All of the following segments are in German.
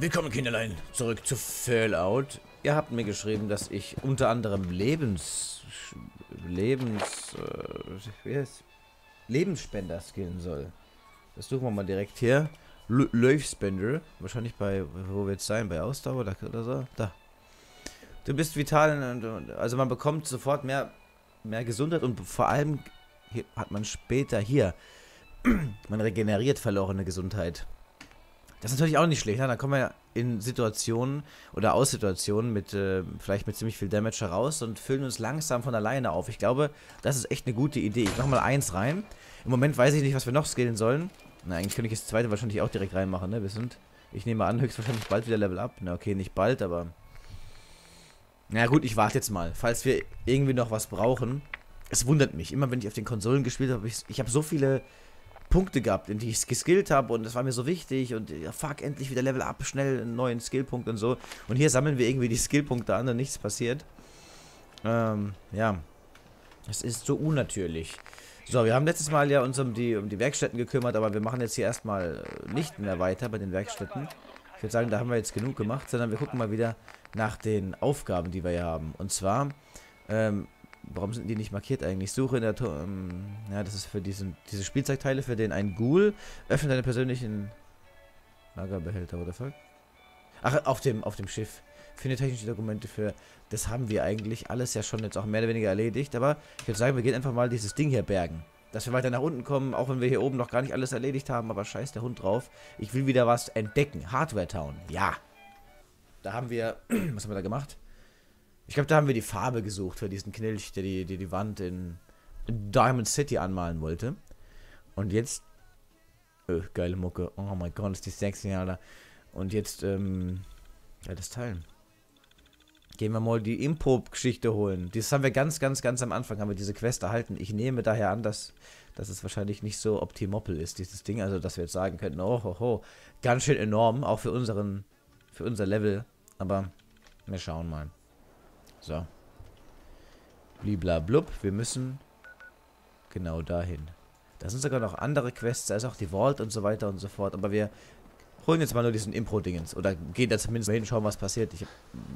Willkommen, Kinderlein, zurück zu Fallout. Ihr habt mir geschrieben, dass ich unter anderem Lebensspender skillen soll. Das suchen wir mal direkt her. Lebensspender. Wahrscheinlich bei, wo wir jetzt sein, bei Ausdauer oder so. Da. Du bist vital, also man bekommt sofort mehr Gesundheit und vor allem hat man später hier, man regeneriert verlorene Gesundheit. Das ist natürlich auch nicht schlecht, ne? Da kommen wir in Situationen oder aus Situationen mit vielleicht mit ziemlich viel Damage heraus und füllen uns langsam von alleine auf. Ich glaube, das ist echt eine gute Idee. Ich mache mal 1 rein. Im Moment weiß ich nicht, was wir noch skillen sollen. Na, eigentlich könnte ich das zweite wahrscheinlich auch direkt reinmachen, ne? Ich nehme an, höchstwahrscheinlich bald wieder Level up. Na, okay, nicht bald, aber... Na gut, ich warte jetzt mal, falls wir irgendwie noch was brauchen. Es wundert mich, immer wenn ich auf den Konsolen gespielt habe, ich habe so viele Punkte gehabt, in die ich geskillt habe und das war mir so wichtig und ja, fuck, endlich wieder Level up, schnell einen neuen Skillpunkt und so. Und hier sammeln wir irgendwie die Skillpunkte an und nichts passiert. Ja, es ist so unnatürlich. So, wir haben letztes Mal ja uns um die Werkstätten gekümmert, aber wir machen jetzt hier erstmal nicht mehr weiter bei den Werkstätten. Ich würde sagen, da haben wir jetzt genug gemacht, sondern wir gucken mal wieder nach den Aufgaben, die wir hier haben. Und zwar, warum sind die nicht markiert eigentlich? Suche in der ja, das ist für diese Spielzeugteile, für den ein Ghoul. Öffne deine persönlichen Lagerbehälter, oder fuck? Ach, auf dem Schiff. Finde technische Dokumente für... Das haben wir eigentlich alles ja schon jetzt auch mehr oder weniger erledigt. Aber ich würde sagen, wir gehen einfach mal dieses Ding hier bergen. Dass wir weiter nach unten kommen, auch wenn wir hier oben noch gar nicht alles erledigt haben. Aber scheiß der Hund drauf. Ich will wieder was entdecken. Hardware Town. Ja. Da haben wir... Was haben wir da gemacht? Ich glaube, da haben wir die Farbe gesucht für diesen Knilch, der die Wand in Diamond City anmalen wollte. Und jetzt... geile Mucke. Oh mein Gott, ist die sexy, Alter. Und jetzt, ja, das Teil. Gehen wir mal die Impo-Geschichte holen. Das haben wir ganz am Anfang, haben wir diese Quest erhalten. Ich nehme daher an, dass es wahrscheinlich nicht so optimoppel ist, dieses Ding. Also, dass wir jetzt sagen könnten, oh, ho, ho, ganz schön enorm, auch für unser Level. Aber wir schauen mal. So. Bliblablub, wir müssen genau dahin. Da sind sogar noch andere Quests, da ist auch die Vault und so weiter und so fort. Aber wir holen jetzt mal nur diesen Impro-Dingens. Oder geht da zumindest mal hin, schauen, was passiert. Ich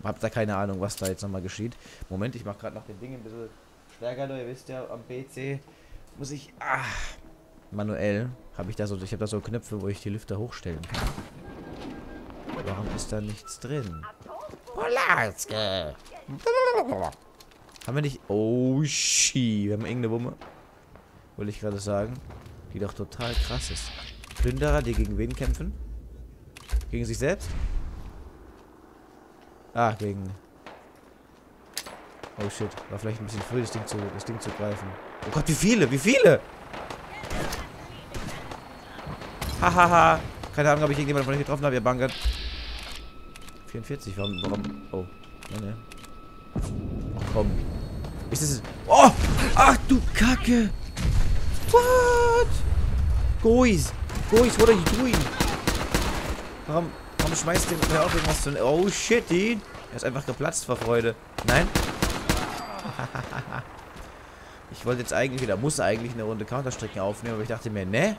hab da keine Ahnung, was da jetzt nochmal geschieht. Moment, ich mach gerade noch den Ding ein bisschen stärker. Ihr wisst ja, am PC muss ich... Ah, manuell habe ich da so... Ich habe da so Knöpfe, wo ich die Lüfter hochstellen kann. Warum ist da nichts drin? Polarske! Haben wir nicht... Oh, shit. Wir haben irgendeine Wumme. Wollte ich gerade sagen. Die doch total krass ist. Plünderer, die gegen wen kämpfen? Gegen sich selbst? Ah, gegen... Oh shit, war vielleicht ein bisschen früh, das Ding zu greifen. Oh Gott, wie viele, wie viele! Hahaha, ha. Keine Ahnung, ob ich irgendjemanden von euch getroffen habe, ihr Bankert. 44, warum? Oh, ne. Oh, komm. Ist das... Oh! Ach du Kacke! What? Guys, what are you doing? Warum schmeißt der mir auch irgendwas zu... Oh, shit, dude. Er ist einfach geplatzt vor Freude. Nein? Ich wollte jetzt eigentlich wieder... Muss eigentlich eine Runde Counter-Strike aufnehmen, aber ich dachte mir, ne?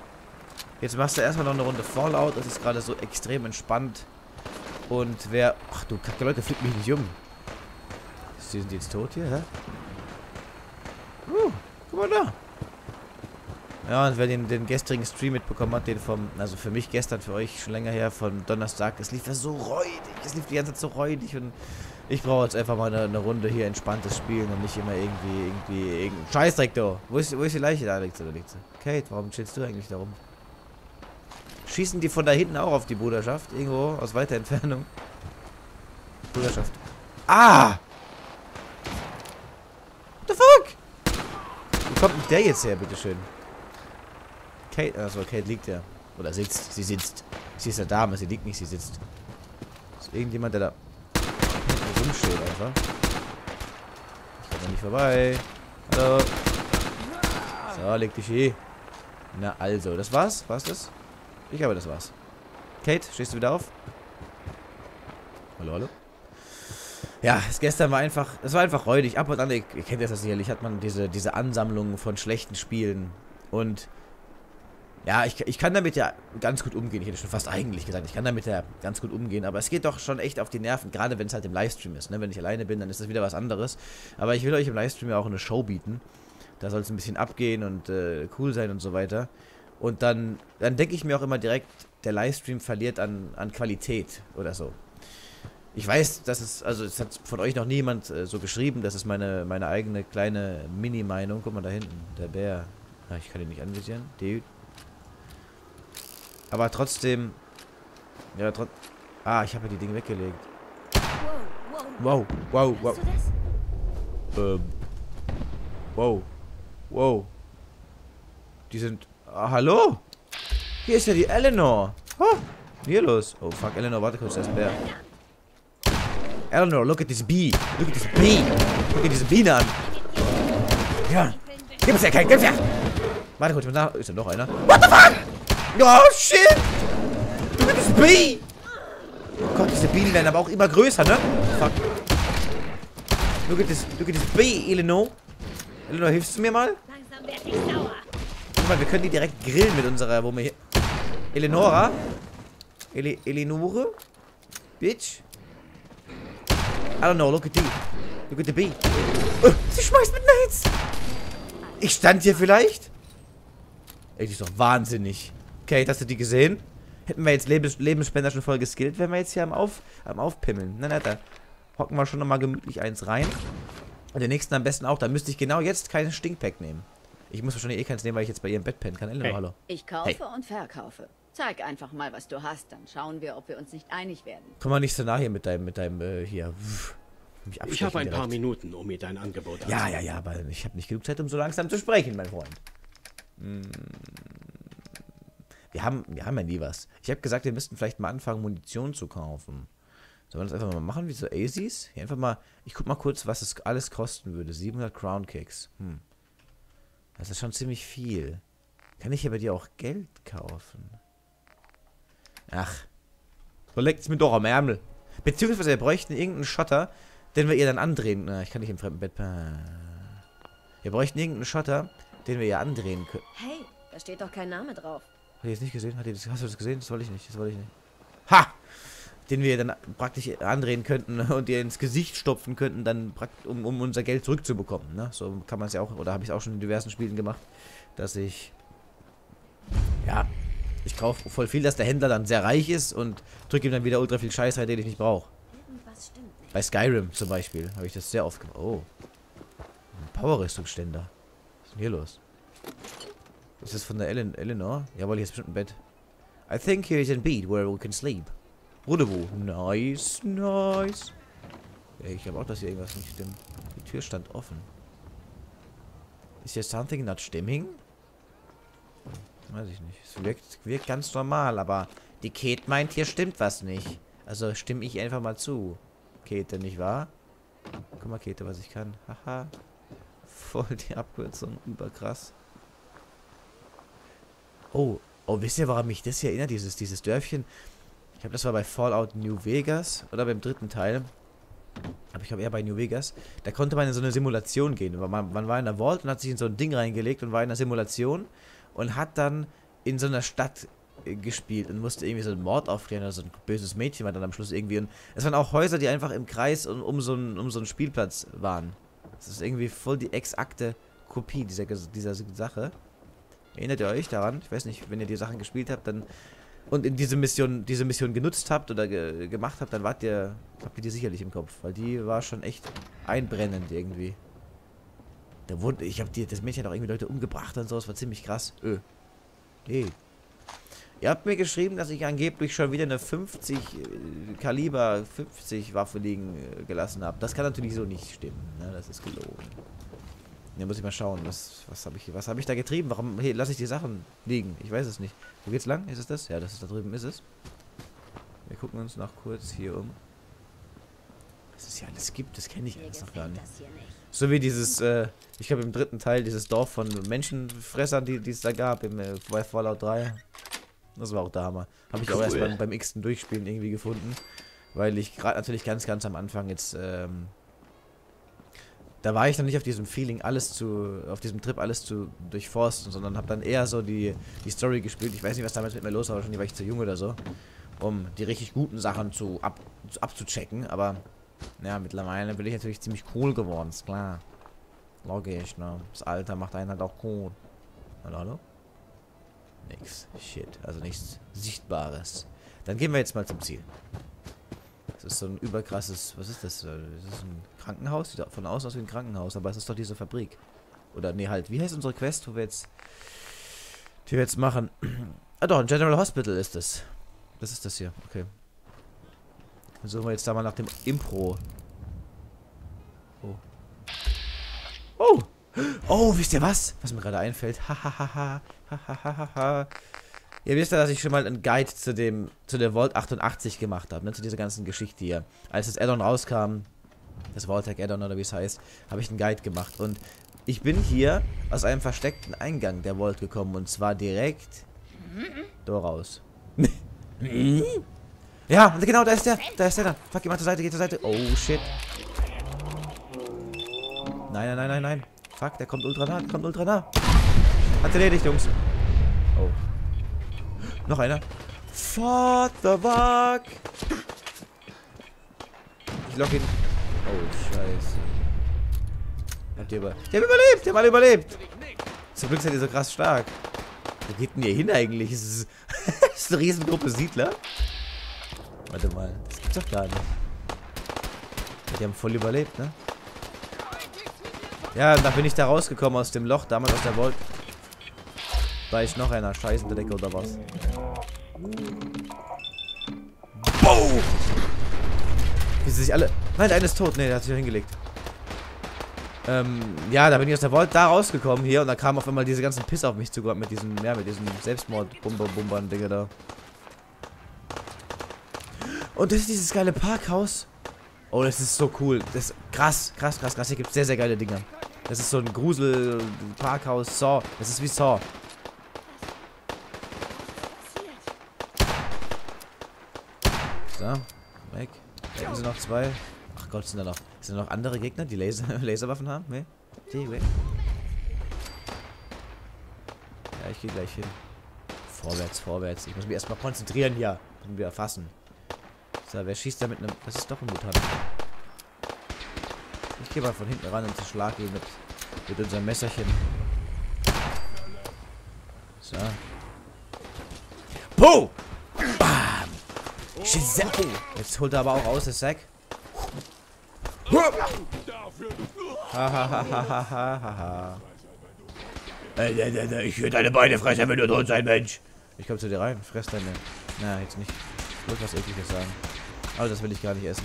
Jetzt machst du erstmal noch eine Runde Fallout. Das ist gerade so extrem entspannt. Und wer... Ach du Kacke, Leute, fliegt mich nicht um. Sind die jetzt tot hier, hä? Guck mal da. Ja, und wer den gestrigen Stream mitbekommen hat, den vom, also für mich gestern, für euch schon länger her, von Donnerstag, es lief das so räudig, es lief die ganze Zeit so räudig und ich brauche jetzt einfach mal eine Runde hier entspanntes Spielen und nicht immer irgendein Scheißdreck da. Wo ist die Leiche da, Alex, oder liegt's? Cait, warum chillst du eigentlich da rum? Schießen die von da hinten auch auf die Bruderschaft, irgendwo, aus weiter Entfernung? Bruderschaft. Ah! What the fuck? Wo kommt denn der jetzt her, bitteschön? Cait, also Cait liegt ja. Oder sitzt. Sie sitzt. Sie ist eine Dame. Sie liegt nicht. Sie sitzt. Ist irgendjemand, der da rumsteht einfach. Ich komme nicht vorbei. Hallo. So, leg dich hier. Na also, das war's? War's das? Ich glaube, das war's. Cait, stehst du wieder auf? Hallo, hallo. Ja, gestern war einfach... Es war einfach räudig. Ab und an, ihr kennt das sicherlich, hat man diese Ansammlung von schlechten Spielen. Und... Ja, ich kann damit ja ganz gut umgehen. Ich hätte schon fast eigentlich gesagt, ich kann damit ja ganz gut umgehen. Aber es geht doch schon echt auf die Nerven, gerade wenn es halt im Livestream ist. Ne? Wenn ich alleine bin, dann ist das wieder was anderes. Aber ich will euch im Livestream ja auch eine Show bieten. Da soll es ein bisschen abgehen und cool sein und so weiter. Und dann denke ich mir auch immer direkt, der Livestream verliert an Qualität oder so. Ich weiß, dass es, also es hat von euch noch nie jemand so geschrieben, das ist meine eigene kleine Mini-Meinung. Guck mal da hinten, der Bär. Ach, ich kann ihn nicht anvisieren. Dude. Aber trotzdem, ja, ich habe ja die Dinge weggelegt. Wow, wow, wow. Wow, wow. Die sind, hallo? Hier ist ja die Eleanor. Oh, hier los. Oh, fuck, Eleanor, warte kurz, das ist Bär. Eleanor, look at this bee. Look at this bee. Look at this bee an. Ja. Gib es ja kein, gib es ja. Warte kurz, ist da noch einer? What the fuck? Oh, shit. Look at this bee. Oh Gott, diese Bienen werden aber auch immer größer, ne? Fuck. Look at this bee, Eleanor. Eleanor, hilfst du mir mal? Guck mal, wir können die direkt grillen mit unserer, wo wir hier... Eleonora? Eleonore? Bitch? I don't know, look at die. Look at the bee. Oh, sie schmeißt mit Nails. Ich stand hier vielleicht? Ey, die ist doch wahnsinnig. Okay, hast du die gesehen? Hätten wir jetzt Lebensspender schon voll geskillt, wären wir jetzt hier am Aufpimmeln. Na, da hocken wir schon nochmal gemütlich eins rein. Und den nächsten am besten auch. Da müsste ich genau jetzt keinen Stinkpack nehmen. Ich muss wahrscheinlich eh keins nehmen, weil ich jetzt bei ihr im Bett pennen kann. Eleanor, hey. Hallo. Ich kaufe und verkaufe. Zeig einfach mal, was du hast, dann schauen wir, ob wir uns nicht einig werden. Komm mal nicht so nah hier mit deinem, hier. Ich habe ein paar Minuten, um mir dein Angebot anzunehmen. Ja, aber ich habe nicht genug Zeit, um so langsam zu sprechen, mein Freund. Wir haben ja nie was. Ich habe gesagt, wir müssten vielleicht mal anfangen, Munition zu kaufen. Sollen wir das einfach mal machen, wie so Azies? Hier einfach mal, ich guck mal kurz, was es alles kosten würde. 700 Crown Kicks. Hm. Das ist schon ziemlich viel. Kann ich hier bei dir auch Geld kaufen? Ach, so leckt es mir doch am Ärmel. Beziehungsweise wir bräuchten irgendeinen Schotter, den wir ihr dann andrehen. Na, ich kann nicht im fremden Bett. Wir bräuchten irgendeinen Schotter, den wir ihr andrehen können. Hey, da steht doch kein Name drauf. Hat ihr das nicht gesehen? Hast du das gesehen? Das wollte ich nicht. Das wollte ich nicht. Ha! Den wir dann praktisch andrehen könnten und ihr ins Gesicht stopfen könnten, dann um unser Geld zurückzubekommen. Ne? So kann man es ja auch, oder habe ich es auch schon in diversen Spielen gemacht, dass ich. Ja. Ich kaufe voll viel, dass der Händler dann sehr reich ist und drücke ihm dann wieder ultra viel Scheiß rein, den ich nicht brauche. Bei Skyrim zum Beispiel habe ich das sehr oft gemacht. Oh. Ein Power-Rüstungsständer. Was ist denn hier los? Ist das von der Eleanor? Jawohl, hier ist bestimmt ein Bett. I think here is a bed where we can sleep. Rendezvous. Nice, nice. Ja, ich glaube auch, dass hier irgendwas nicht stimmt. Die Tür stand offen. Ist hier something not stimming? Weiß ich nicht. Es wirkt ganz normal, aber die Cait meint, hier stimmt was nicht. Also stimme ich einfach mal zu. Cait, nicht wahr? Guck mal, Cait, was ich kann. Haha. Voll die Abkürzung. Überkrass. Oh, wisst ihr, warum mich das hier erinnert, dieses Dörfchen? Ich glaube, das war bei Fallout New Vegas oder beim dritten Teil. Aber ich glaube eher bei New Vegas. Da konnte man in so eine Simulation gehen. Man war in der Vault und hat sich in so ein Ding reingelegt und war in der Simulation. Und hat dann in so einer Stadt gespielt und musste irgendwie so einen Mord aufklären oder so ein böses Mädchen war dann am Schluss irgendwie. Und es waren auch Häuser, die einfach im Kreis um so einen Spielplatz waren. Das ist irgendwie voll die exakte Kopie dieser Sache. Erinnert ihr euch daran? Ich weiß nicht, wenn ihr die Sachen gespielt habt, dann... Und in diese Mission genutzt habt oder gemacht habt, dann habt ihr die sicherlich im Kopf. Weil die war schon echt einbrennend irgendwie. Ich hab das Mädchen hat auch irgendwie Leute umgebracht und so, das war ziemlich krass. Nee. Ihr habt mir geschrieben, dass ich angeblich schon wieder eine 50 Kaliber Waffe liegen gelassen habe. Das kann natürlich so nicht stimmen, ne? Das ist gelogen. Ja, muss ich mal schauen, was habe ich da getrieben? Warum lasse ich die Sachen liegen? Ich weiß es nicht. Wo geht's lang? Ist es das? Ja, das ist da drüben, ist es. Wir gucken uns noch kurz hier um. Was es hier alles gibt, das kenne ich alles noch gar nicht. So wie dieses, ich glaube im dritten Teil, dieses Dorf von Menschenfressern, die es da gab, bei Fallout 3. Das war auch der Hammer. Habe ich auch erst beim x-ten Durchspielen irgendwie gefunden. Weil ich gerade natürlich ganz am Anfang jetzt da war ich noch nicht auf diesem Feeling, auf diesem Trip alles zu durchforsten, sondern habe dann eher so die Story gespielt. Ich weiß nicht, was damals mit mir los war, wahrscheinlich war ich zu jung oder so, um die richtig guten Sachen abzuchecken, aber ja, mittlerweile bin ich natürlich ziemlich cool geworden, ist klar. Logisch, ne? Das Alter macht einen halt auch cool. Hallo, hallo? Nix. Shit. Also nichts Sichtbares. Dann gehen wir jetzt mal zum Ziel. Das ist so ein überkrasses... Was ist das? Ist das ein Krankenhaus? Sieht von außen aus wie ein Krankenhaus, aber es ist doch diese Fabrik. Oder, nee, halt. Wie heißt unsere Quest, die wir jetzt machen? Ah doch, ein General Hospital ist es. Das ist das hier. Okay. Dann suchen wir jetzt da mal nach dem Impro. Oh. Oh! Oh, wisst ihr was? Was mir gerade einfällt. Hahaha. Hahaha. Ihr wisst ja, dass ich schon mal einen Guide zu der Vault 88 gemacht habe, ne? Zu dieser ganzen Geschichte hier. Als das Addon rauskam, das Vault-Hack Addon oder wie es heißt, habe ich einen Guide gemacht. Und ich bin hier aus einem versteckten Eingang der Vault gekommen. Und zwar direkt daraus. Ja, genau, da ist der. Da ist der dann. Fuck, geh mal zur Seite, geh zur Seite. Oh, shit. Nein, nein, nein, nein, nein. Fuck, der kommt ultra nah, der kommt ultra nah. Hat erledigt, Jungs. Oh. Noch einer. What the fuck? Ich lock ihn. Oh, scheiße. Die haben alle überlebt. Zum Glück seid ihr so krass stark. Wo geht denn ihr hin eigentlich? Das ist eine Riesengruppe Siedler. Warte mal, das gibt's doch gar nicht. Die haben voll überlebt, ne? Ja, da bin ich da rausgekommen aus dem Loch, damals aus der Vault. Da ist noch einer, scheiße, in der Decke oder was? Boah! Wie sie sich alle... Nein, der eine ist tot. Ne, der hat sich da hingelegt. Ja, da bin ich aus der Vault da rausgekommen hier und da kamen auf einmal diese ganzen Piss auf mich zu mit diesem Selbstmord-Bumber-Bumbern-Dinge da. Und das ist dieses geile Parkhaus. Oh, das ist so cool. Das ist krass, krass, krass, krass. Hier gibt es sehr, sehr geile Dinger. Das ist so ein Grusel-Parkhaus, Saw. Das ist wie Saw. So, weg. Da haben sie noch zwei. Ach Gott, sind da noch andere Gegner, die Laserwaffen haben? Nee? Die weg. Ja, ich gehe gleich hin. Vorwärts, vorwärts. Ich muss mich erstmal konzentrieren hier. Und wir erfassen. So, wer schießt da mit einem... Das ist doch ein Mutant. Ich gehe mal von hinten ran und zerschlage ihn mit unserem Messerchen. So. Puh! Bam! Schizette! Jetzt holt er aber auch aus, der Sack. Hahaha. Ich will deine Beine fressen, wenn du tot sein, Mensch. Ich komm zu dir rein, fress deine... Na, jetzt nicht. Ich wollte was Ekliges sagen. Aber das will ich gar nicht essen.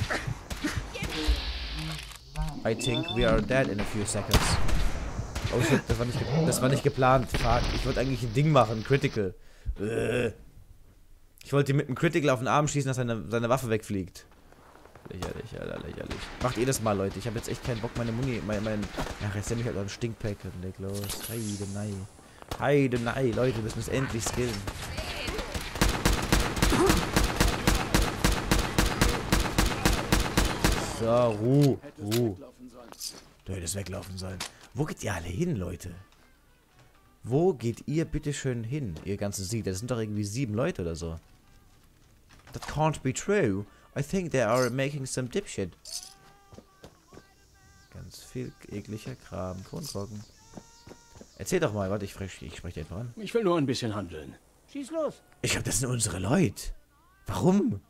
I think we are dead in a few seconds. Oh shit, das war nicht geplant. Fuck, ich wollte eigentlich ein Ding machen, Critical. Ich wollte ihm mit einem Critical auf den Arm schießen, dass seine Waffe wegfliegt. Lächerlich, Alter, lächerlich. Macht ihr das mal, Leute. Ich habe jetzt echt keinen Bock, meine Muni... Ach, jetzt nehme ich halt auch einen Stinkpack und leg los. Heidenei. Heidenei, Leute, wir müssen es endlich skillen. So, Ruhe. Du hättest weglaufen sollen. Wo geht ihr alle hin, Leute? Wo geht ihr bitte schön hin, ihr ganzen Siedler? Das sind doch irgendwie 7 Leute oder so. That can't be true. I think they are making some dipshit. Ganz viel ekliger Kram. Kronkorken. Erzähl doch mal, warte, ich spreche dir einfach an. Ich will nur ein bisschen handeln. Schieß los. Ich glaube, das sind unsere Leute. Warum?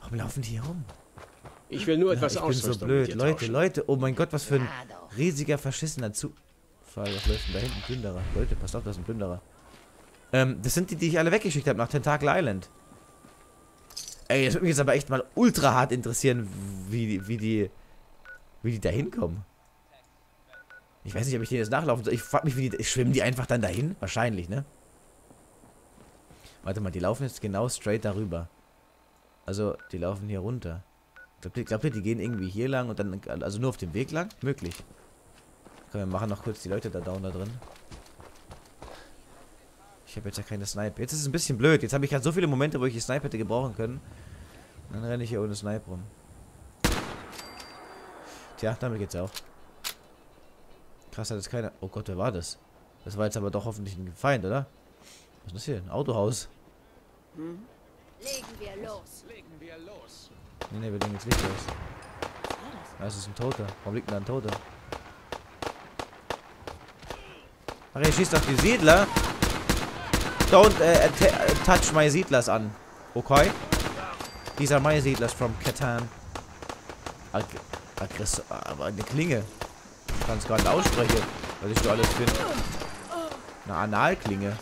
Warum laufen die hier rum? Ich will nur etwas ausrüsten. Ich bin so blöd. Leute, Leute, oh mein Gott, was für ein riesiger, verschissener Zufall. Was läuft denn da hinten? Plünderer. Leute, passt auf, das ist ein Plünderer. Das sind die ich alle weggeschickt habe nach Tentacle Island. Ey, das würde mich jetzt aber echt mal ultra hart interessieren, wie die da hinkommen. Ich weiß nicht, ob ich denen jetzt nachlaufen soll. Ich frage mich, schwimmen die einfach dann dahin? Wahrscheinlich, ne? Warte mal, die laufen jetzt genau straight darüber. Also, die laufen hier runter. Glaubt ihr, die gehen irgendwie hier lang und dann... Also nur auf dem Weg lang? Möglich. Komm, wir machen noch kurz die Leute da drin. Ich habe jetzt ja keine Snipe. Jetzt ist es ein bisschen blöd. Jetzt habe ich gerade so viele Momente, wo ich die Snipe hätte gebrauchen können. Dann renne ich hier ohne Snipe rum. Tja, damit geht's auch. Krass, hat es keiner. Oh Gott, wer war das? Das war jetzt aber doch hoffentlich ein Feind, oder? Was ist das hier? Ein Autohaus. Hm? Legen wir los. Ne, wir legen jetzt nicht los. Das ist ein Toter. Warum liegt denn da ein Toter? Ach, er schießt auf die Siedler. Don't touch my Siedlers an. Okay? These are my Siedlers from Catan. Aber eine Klinge. Ich kann es gerade aussprechen, was ich da alles finde. Eine Analklinge.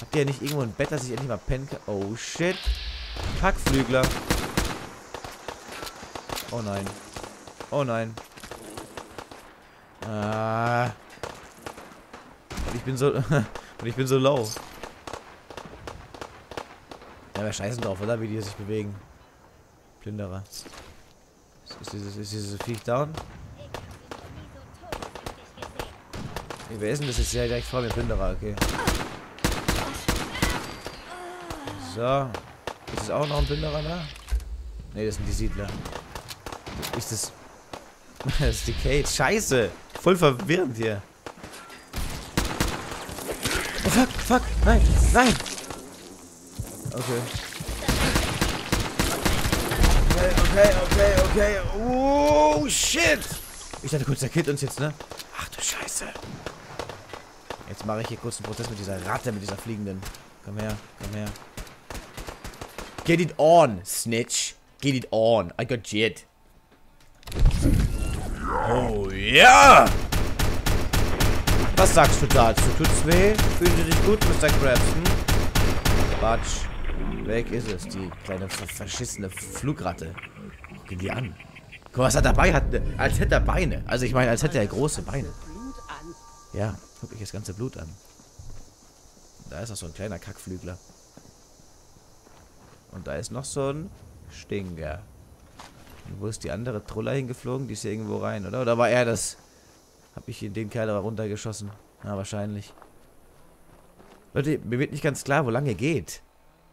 Habt ihr ja nicht irgendwo ein Bett, dass ich endlich mal pennen kann? Oh shit. Kackflügler. Oh nein. Oh nein. Ich bin so low. Ja, wir scheißen drauf, oder? Wie die sich bewegen. Plünderer. Ist dieses Viech down? Nee, wer ist denn das? Ist ja direkt vor mir Plünderer, okay. So. Ist es auch noch ein Plünderer da? Ne, das sind die Siedler. Ist das... Das ist die Cait. Scheiße! Voll verwirrend hier. Oh, fuck, fuck! Nein! Nein! Okay. Okay. Oh, shit! Ich dachte kurz, der killt uns jetzt, ne? Ach du Scheiße. Jetzt mache ich hier kurz einen Prozess mit dieser Ratte, mit dieser Fliegenden. Komm her. Get it on, Snitch. Get it on. I got shit. Oh ja! Yeah. Was sagst du dazu? Tut's weh? Fühlst du dich gut, Mr. Crabson? Quatsch. Weg ist es, die kleine verschissene Flugratte. Geh die an. Guck mal, was er dabei hat. Als hätte er Beine. Also ich meine, als hätte er große Beine. Ja, guck ich das ganze Blut an. Da ist noch so ein kleiner Kackflügler. Und da ist noch so ein Stinger. Und wo ist die andere Troller hingeflogen? Die ist hier irgendwo rein, oder? Oder war er das? Hab ich den Kerl aber runtergeschossen? Ja, wahrscheinlich. Leute, mir wird nicht ganz klar, wo lange geht.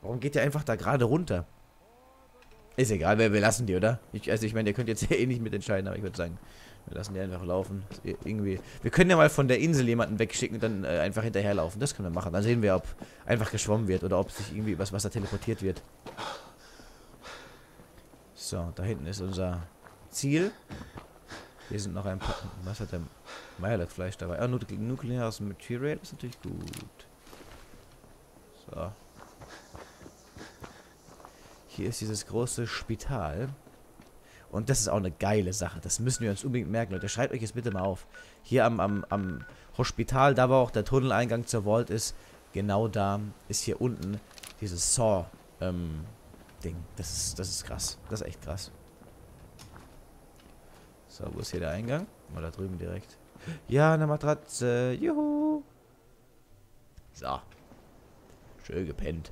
Warum geht ihr einfach da gerade runter? Ist egal, wir lassen die, oder? Also ich meine, ihr könnt jetzt eh nicht mitentscheiden, aber ich würde sagen, wir lassen die einfach laufen. Irgendwie. Wir können ja mal von der Insel jemanden wegschicken und dann einfach hinterherlaufen. Das können wir machen. Dann sehen wir, ob einfach geschwommen wird oder ob sich irgendwie übers Wasser teleportiert wird. So, da hinten ist unser Ziel. Hier sind noch ein paar... Was hat der Meierlet-Fleisch dabei? Ah, nukleares Material ist natürlich gut. So. Hier ist dieses große Spital. Und das ist auch eine geile Sache. Das müssen wir uns unbedingt merken, Leute. Schreibt euch jetzt bitte mal auf. Hier am Hospital, da wo auch der Tunneleingang zur Vault ist, genau da ist hier unten dieses Saw-Ding. Das ist krass. Das ist echt krass. So, wo ist hier der Eingang? Mal da drüben direkt. Ja, eine Matratze. Juhu. So. Schön gepennt.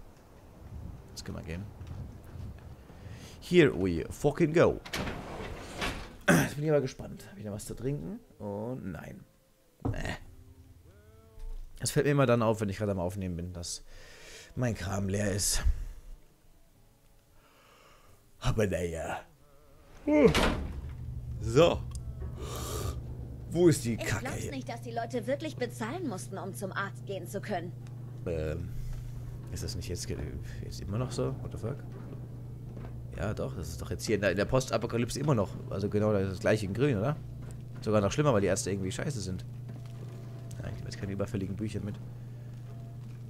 Jetzt können wir gehen. Here we fucking go. Jetzt bin ich aber gespannt. Habe ich noch was zu trinken? Oh nein. Das fällt mir immer dann auf, wenn ich gerade am Aufnehmen bin, dass mein Kram leer ist. Aber naja. So. Wo ist die Kacke? Ich glaub's nicht, dass die Leute wirklich bezahlen mussten, um zum Arzt gehen zu können. Ist das nicht jetzt immer noch so? What the fuck? Ja, doch, das ist doch jetzt hier in der Postapokalypse immer noch. Also genau das gleiche in Grün, oder? Sogar noch schlimmer, weil die Ärzte irgendwie scheiße sind. Ja, ich habe jetzt keine überfälligen Bücher mit.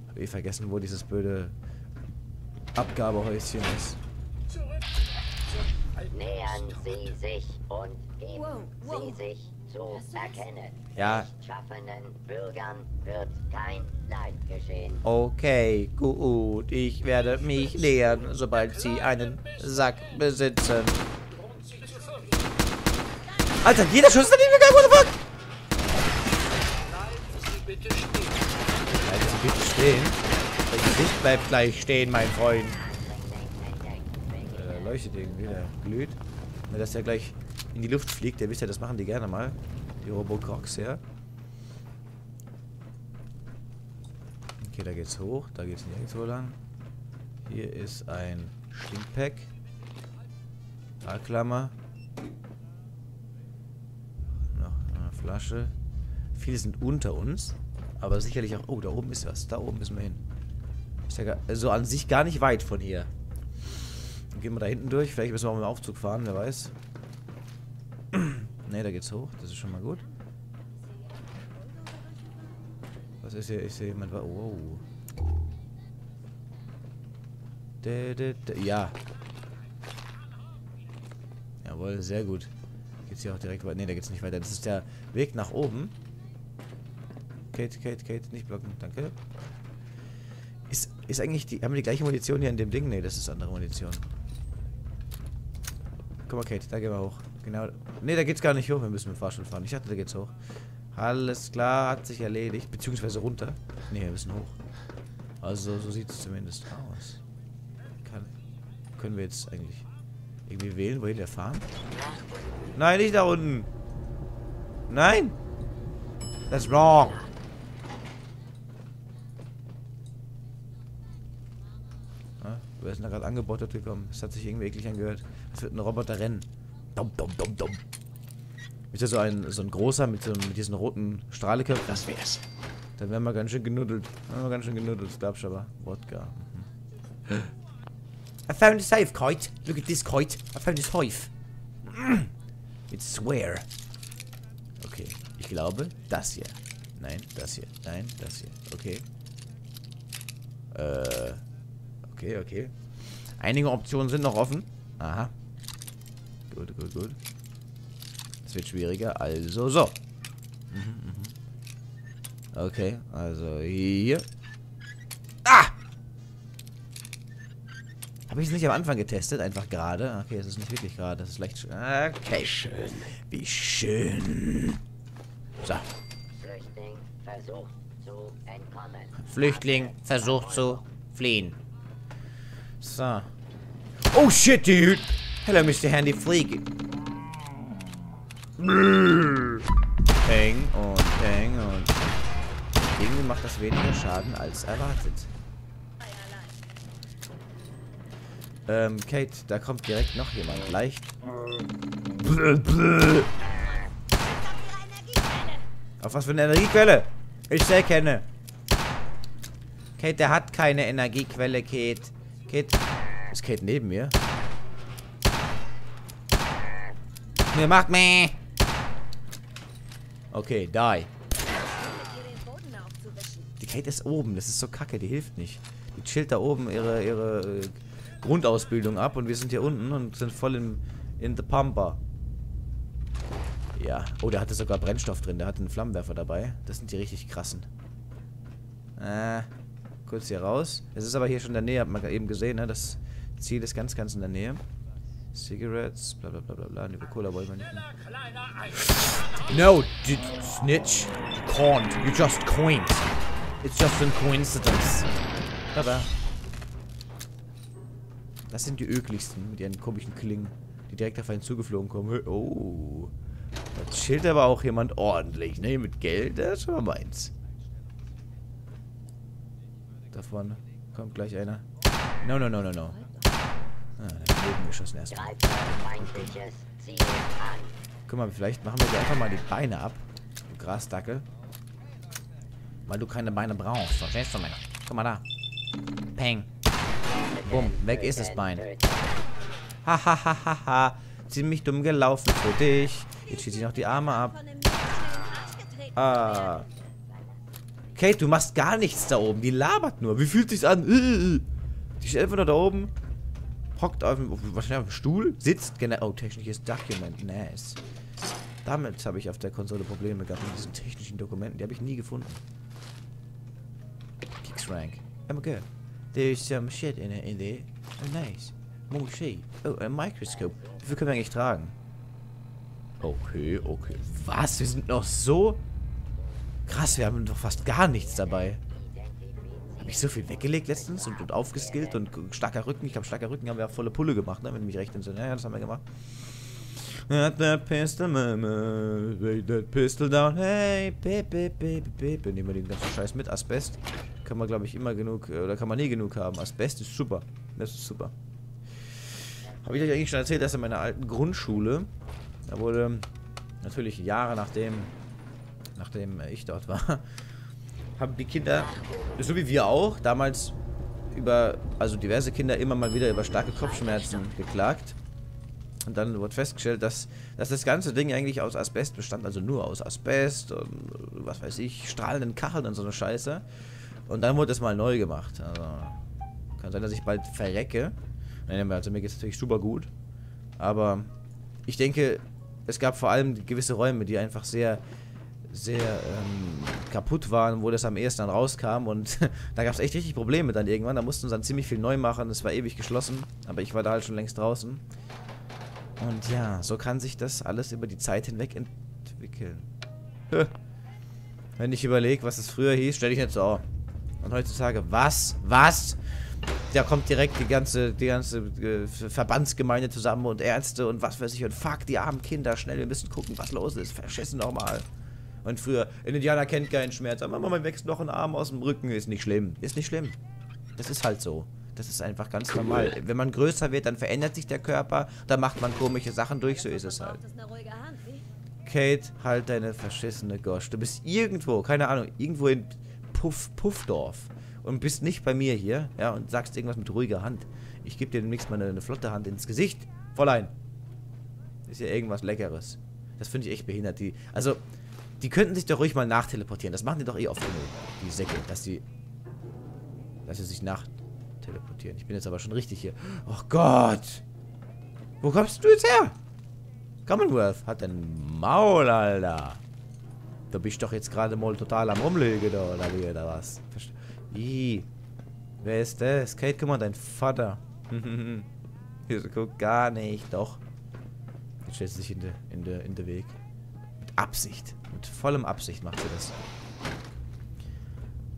Hab eh vergessen, wo dieses blöde Abgabehäuschen ist. Nähern Sie sich und geben Sie sich zu erkennen. Ja. Schaffenden Bürgern wird kein Leid geschehen. Okay, gut. Ich werde mich nähern, sobald Sie einen Sack besitzen. Alter, jeder Schuss ist daneben gegangen, what the fuck? Bleiben Sie bitte stehen. Das Gesicht bleibt gleich stehen, mein Freund. Leuchtet irgendwie, der glüht. Wenn das ja gleich in die Luft fliegt, der wisst ja, das machen die gerne mal. Die Robo-Crocs, ja. Okay, da geht's hoch, da geht's nirgendwo lang. Hier ist ein Stinkpack. Aalklammer. Flasche. Viele sind unter uns. Aber sicherlich auch... Oh, da oben ist was. Da oben müssen wir hin. Ist ja gar, also an sich gar nicht weit von hier. Dann gehen wir da hinten durch. Vielleicht müssen wir auch mit dem Aufzug fahren, wer weiß. Ne, da geht's hoch. Das ist schon mal gut. Was ist hier? Ich sehe jemand... Wow. Ja. Jawohl, sehr gut. Geht's hier auch direkt weiter? Ne, da geht's nicht weiter. Das ist der Weg nach oben. Cait, nicht blocken. Danke. Ist eigentlich die... Haben wir die gleiche Munition hier in dem Ding? Ne, das ist andere Munition. Guck mal, Cait, da gehen wir hoch. Genau. Ne, da geht's gar nicht hoch. Wir müssen mit dem Fahrstuhl fahren. Ich dachte, da geht's hoch. Alles klar, hat sich erledigt. Beziehungsweise runter. Ne, wir müssen hoch. Also, so sieht es zumindest aus. Können wir jetzt eigentlich irgendwie wählen, wohin wir fahren? Nein, nicht da unten. Nein. That's wrong. Na, wir sind da gerade angebottet gekommen. Das hat sich irgendwie eklig angehört. Es wird ein Roboter rennen. Dom. Ist ja so ein großer mit diesen roten Strahleköpfen. Das wär's. Dann werden wir ganz schön genuddelt. Glaubst du aber. Wodka. Mhm. I found a safe, Cait. Look at this, Cait. I found a safe. It's square. Okay, ich glaube, das hier. Nein, das hier. Nein, das hier. Okay. Okay. Einige Optionen sind noch offen. Aha. Gut. Das wird schwieriger. Also, so. Okay, also hier. Ah! Habe ich es nicht am Anfang getestet? Einfach gerade? Okay, es ist nicht wirklich gerade. Das ist leicht schön. Okay, schön. Wie schön. So. Flüchtling versucht zu entkommen. So. Oh shit, dude. Hello, Mr. Handy Fliege. Peng. Irgendwie macht das weniger Schaden als erwartet. Cait, da kommt direkt noch jemand. Leicht. Auf was für eine Energiequelle? Ich erkenne. Cait, der hat keine Energiequelle, Cait. Ist Cait neben mir? Mir macht meh. Okay, die. Die Cait ist oben. Das ist so kacke. Die hilft nicht. Die chillt da oben ihre Grundausbildung ab und wir sind hier unten und sind voll in the Pampa. Ja. Oh, der hatte sogar Brennstoff drin. Der hatte einen Flammenwerfer dabei. Das sind die richtig krassen. Kurz hier raus. Es ist aber hier schon in der Nähe, hat man eben gesehen, ne? Das Ziel ist ganz, ganz in der Nähe. Cigarettes, bla bla bla bla bla. Eine Cola wollen wir nicht mehr. No, dude, snitch. You can't. You just coined. It's just a coincidence. Baba. Das sind die öglichsten mit ihren komischen Klingen, die direkt auf einen zugeflogen kommen. Oh. Da chillt aber auch jemand ordentlich, ne? Mit Geld, das ist schon mal meins. Da vorne kommt gleich einer. No. Ah, da hat Leben geschossen erstmal. Guck mal, vielleicht machen wir dir einfach mal die Beine ab. Du Grasdackel. Weil du keine Beine brauchst. Verstehst du, Männer? Guck mal da. Peng. Bumm, weg ist das Bein. Ha. Ziemlich dumm gelaufen für dich. Jetzt schießt sie noch die Arme ab. Ah. Cait, du machst gar nichts da oben. Die labert nur. Wie fühlt sich's an? Die steht einfach nur da oben. Hockt auf dem Stuhl. Sitzt genau. Oh, technisches Dokument. Nice. Damit habe ich auf der Konsole Probleme gehabt. Mit diesen technischen Dokumenten. Die habe ich nie gefunden. Kicksrank. I'm okay. There's some shit in it, in there. Oh, nice. More shit. Oh, ein Microscope. Wie viel können wir eigentlich tragen? Okay. Was? Wir sind noch so... Krass, wir haben doch fast gar nichts dabei. Habe ich so viel weggelegt letztens und aufgeskillt und starker Rücken. Ich glaube, starker Rücken haben wir volle Pulle gemacht, ne? Wenn ich mich recht entsinne. Ja, das haben wir gemacht. Let that pistol, mama. Lay that pistol down. Hey, baby. Nehmen wir den ganzen Scheiß mit. Asbest. Kann man, glaube ich, immer genug, oder kann man nie genug haben. Asbest ist super. Das ist super. Habe ich euch eigentlich schon erzählt, dass in meiner alten Grundschule, da wurde natürlich Jahre nachdem nachdem ich dort war, haben die Kinder, so wie wir auch, damals über, also diverse Kinder immer mal wieder über starke Kopfschmerzen geklagt. Und dann wurde festgestellt, dass das ganze Ding eigentlich aus Asbest bestand, also nur aus Asbest und was weiß ich, strahlenden Kacheln und so eine Scheiße. Und dann wurde das mal neu gemacht. Also kann sein, dass ich bald verrecke. Nein, also mir geht es natürlich super gut. Aber ich denke, es gab vor allem gewisse Räume, die einfach sehr, sehr kaputt waren, wo das am ehesten dann rauskam. Und da gab es echt richtig Probleme dann irgendwann. Da mussten sie dann ziemlich viel neu machen. Das war ewig geschlossen. Aber ich war da halt schon längst draußen. Und ja, so kann sich das alles über die Zeit hinweg entwickeln. Wenn ich überlege, was es früher hieß, stelle ich jetzt so. Und heutzutage, was? Da kommt direkt die ganze Verbandsgemeinde zusammen und Ärzte und was weiß ich. Und fuck, die armen Kinder, schnell, wir müssen gucken, was los ist. Verschissen nochmal. Und früher, ein Indianer kennt keinen Schmerz. Aber man wächst noch ein Arm aus dem Rücken. Ist nicht schlimm. Ist nicht schlimm. Das ist halt so. Das ist einfach ganz normal. Wenn man größer wird, dann verändert sich der Körper. Dann macht man komische Sachen durch. So ist es halt. Cait, halt deine verschissene Gosch. Du bist irgendwo, keine Ahnung, irgendwo in Puffdorf. Und bist nicht bei mir hier, ja, und sagst irgendwas mit ruhiger Hand. Ich gebe dir demnächst mal eine flotte Hand ins Gesicht. Fräulein. Ist ja irgendwas Leckeres. Das finde ich echt behindert. Die könnten sich doch ruhig mal nachteleportieren. Das machen die doch eh oft genug, die Säcke, dass sie sich nachteleportieren. Ich bin jetzt aber schon richtig hier. Oh Gott. Wo kommst du jetzt her? Commonwealth hat ein Maul, Alter. Da bist du doch jetzt gerade mal total am Rumlegen, da, oder wie, oder was? Ih, wer ist das? Cait, guck mal, dein Vater. Hier, guck, gar nicht, doch. Jetzt stellt sie sich in den Weg. Mit Absicht. Mit vollem Absicht macht sie das.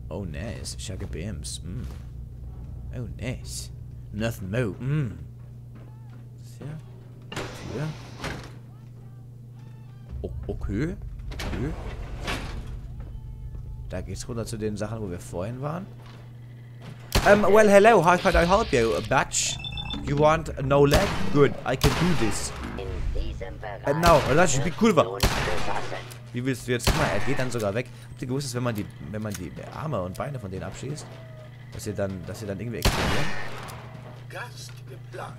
Oh, nice. Shaggy Bims. Mm. Oh, nice. Nothing more. Mm. Was ist hier? Tür. Oh, okay. Okay. Da geht's runter zu den Sachen, wo wir vorhin waren. Well, hello, how can I help you, Batch? You want no leg? Good, I can do this. And now, let's be cool. Wie willst du jetzt? Guck mal, er geht dann sogar weg. Habt ihr gewusst, dass wenn man die Arme und Beine von denen abschießt, dass sie dann irgendwie explodieren? Gast geplant.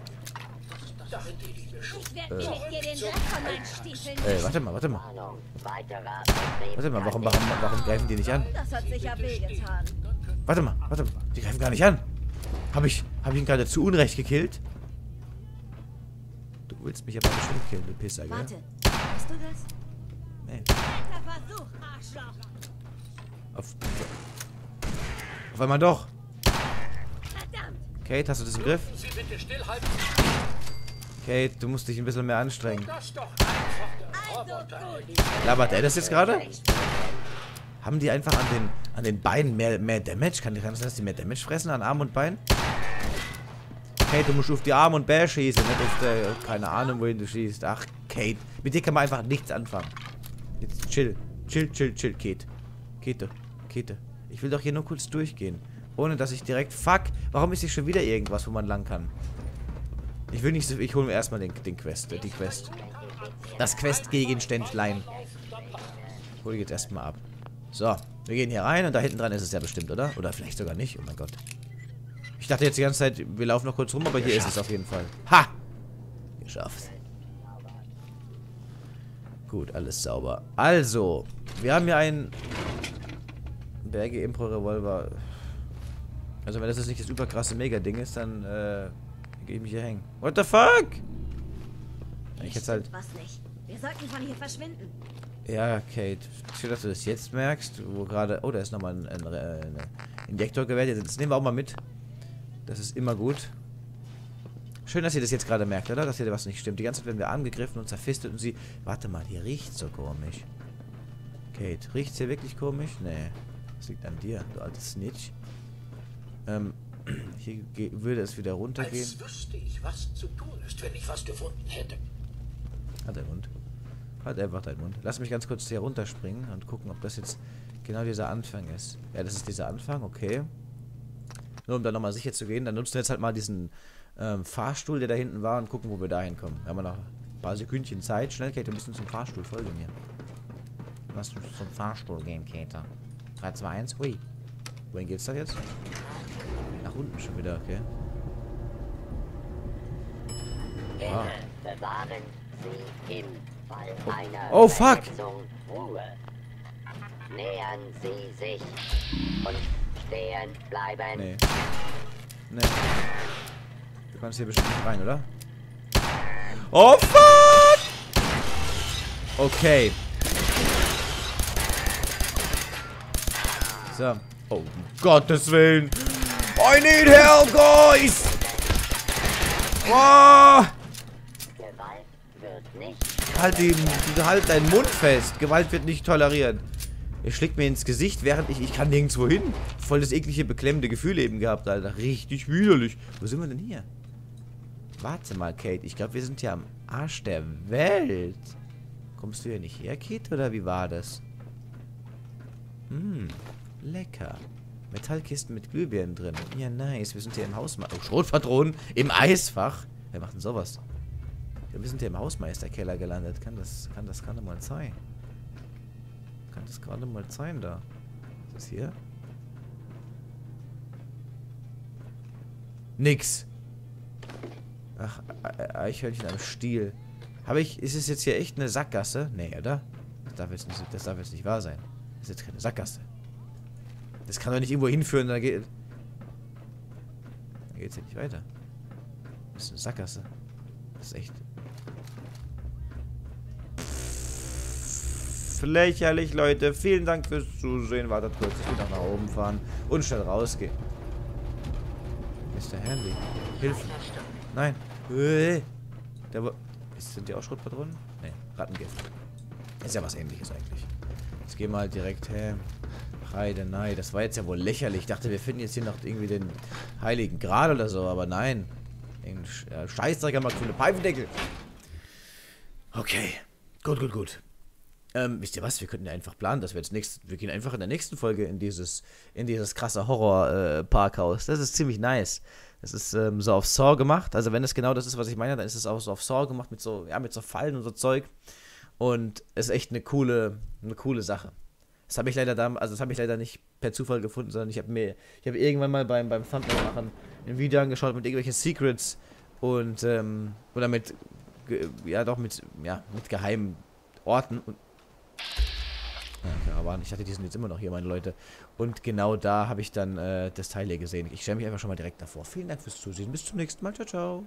Warte mal, warum greifen die nicht an? Warte mal, die greifen gar nicht an. Hab ich ihn gerade zu Unrecht gekillt? Du willst mich aber bestimmt killen, du Pisser, gell? Warte, hast du das? Nee. Auf einmal doch. Cait, hast du das im Griff? Cait, du musst dich ein bisschen mehr anstrengen. Labert er das jetzt gerade? Haben die einfach an den Beinen mehr Damage? Kann das sein, dass die mehr Damage fressen an Arm und Bein? Cait, du musst auf die Arme und Beine schießen. Nicht auf die, keine Ahnung, wohin du schießt. Ach, Cait. Mit dir kann man einfach nichts anfangen. Jetzt chill. Chill, Cait. Cait. Ich will doch hier nur kurz durchgehen. Ohne, dass ich direkt... Fuck! Warum ist hier schon wieder irgendwas, wo man lang kann? Ich will nicht so... Ich hole mir erstmal die Quest. Das Quest-Gegenständlein. Hol ich jetzt erstmal ab. So, wir gehen hier rein und da hinten dran ist es ja bestimmt, oder? Oder vielleicht sogar nicht. Oh mein Gott. Ich dachte jetzt die ganze Zeit, wir laufen noch kurz rum, aber hier ist es auf jeden Fall. Ha! Geschafft. Gut, alles sauber. Also, wir haben hier einen... Berge Impro-Revolver... Also wenn das jetzt nicht das überkrasse Mega-Ding ist, dann gehe ich mich hier hängen. What the fuck? Ich jetzt halt... Was nicht. Wir sollten von hier verschwinden. Ja, Cait. Schön, dass du das jetzt merkst. Wo gerade... Oh, da ist nochmal ein Injektorgewehr. Das nehmen wir auch mal mit. Das ist immer gut. Schön, dass ihr das jetzt gerade merkt, oder? Dass hier was nicht stimmt. Die ganze Zeit werden wir angegriffen und zerfistet und sie... Warte mal, hier riecht's so komisch. Cait, riecht's hier wirklich komisch? Nee. Das liegt an dir, du altes Snitch. Hier würde es wieder runtergehen. Als wüsste ich, was zu tun ist, wenn ich was gefunden hätte. Hat dein Mund. Hat einfach dein Mund. Lass mich ganz kurz hier runterspringen und gucken, ob das jetzt genau dieser Anfang ist. Ja, das ist dieser Anfang, okay. Nur um da nochmal sicher zu gehen, dann nutzen wir jetzt halt mal diesen Fahrstuhl, der da hinten war, und gucken, wo wir da hinkommen. Wir haben noch ein paar Sekündchen Zeit. Schnell, Cait, wir müssen zum Fahrstuhl folgen hier. Was zum Fahrstuhl-Game, Cater. 3, 2, 1, hui. Wohin geht's da jetzt? Nach unten schon wieder, okay. Ah. Bewahren Sie im Fall einer oh, fuck! Ruhe. Nähern Sie sich und stehen bleiben. Nee. Nee. Du kannst hier bestimmt rein, oder? Oh, fuck! Okay. So. Oh, um Gottes Willen. I need help, guys! Oh! Gewalt wird nicht. Halt deinen Mund fest. Gewalt wird nicht toleriert. Er schlägt mir ins Gesicht, während ich kann nirgendwo hin. Voll das eklige, beklemmende Gefühl eben gehabt, Alter. Richtig widerlich. Wo sind wir denn hier? Warte mal, Cait. Ich glaube, wir sind hier am Arsch der Welt. Kommst du hier nicht her, Cait? Oder wie war das? Hm, lecker. Metallkisten mit Glühbirnen drin. Ja, nice. Wir sind hier im Hausmeister... Oh, Schrotpatronen im Eisfach. Wer macht denn sowas? Wir sind hier im Hausmeisterkeller gelandet. Kann das gerade mal sein? Kann das gerade mal sein, da? Ist das hier? Nix. Ach, Eichhörnchen am Stiel. Habe ich... Ist es jetzt hier echt eine Sackgasse? Nee, oder? Das darf jetzt nicht wahr sein. Das ist jetzt keine Sackgasse. Das kann doch nicht irgendwo hinführen, da geht... Da geht's ja nicht weiter. Das ist eine Sackgasse. Das ist echt... lächerlich, Leute. Vielen Dank fürs Zusehen. Wartet kurz, ich will nach oben fahren und schnell rausgehen. Mr. Handy. Hilfe. Nein. Da war... Sind die auch Schrotpatronen? Nee, Rattengift. Ist ja was Ähnliches eigentlich. Jetzt gehen wir halt direkt her. Nein, das war jetzt ja wohl lächerlich. Ich dachte, wir finden jetzt hier noch irgendwie den Heiligen Gral oder so, aber nein. Irgendein Scheißdreck mal für eine Pfeifendeckel. Okay. Gut. Wisst ihr was? Wir könnten ja einfach planen, dass wir jetzt wir gehen einfach in der nächsten Folge in dieses krasse Horror-Parkhaus. Das ist ziemlich nice. Das ist so auf Saw gemacht. Also wenn das genau das ist, was ich meine, dann ist es auch so auf Saw gemacht mit so, ja, mit so Fallen und so Zeug. Und es ist echt eine coole Sache. Das habe ich leider nicht per Zufall gefunden, sondern ich habe irgendwann mal beim Thumbnail machen ein Video angeschaut mit irgendwelchen Secrets und oder mit mit geheimen Orten und aber ich dachte, die sind jetzt immer noch hier, meine Leute. Und genau da habe ich dann das Teil hier gesehen. Ich stelle mich einfach schon mal direkt davor. Vielen Dank fürs Zusehen. Bis zum nächsten Mal. Ciao, ciao.